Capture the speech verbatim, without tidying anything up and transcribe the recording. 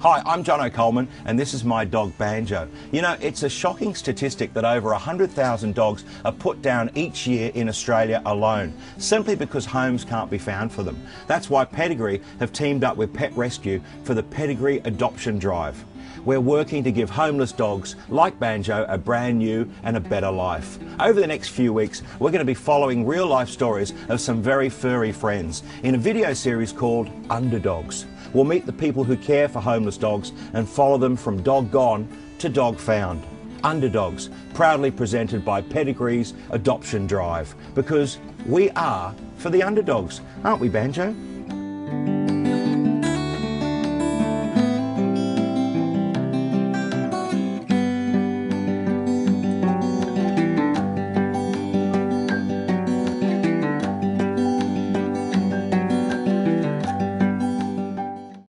Hi, I'm Jono Coleman and this is my dog Banjo. You know, it's a shocking statistic that over one hundred thousand dogs are put down each year in Australia alone, simply because homes can't be found for them. That's why Pedigree have teamed up with Pet Rescue for the Pedigree Adoption Drive. We're working to give homeless dogs like Banjo a brand new and a better life. Over the next few weeks, we're going to be following real life stories of some very furry friends in a video series called Underdogs. We'll meet the people who care for homeless dogs and follow them from dog gone to dog found. Underdogs, proudly presented by Pedigree's Adoption Drive, because we are for the underdogs, aren't we, Banjo?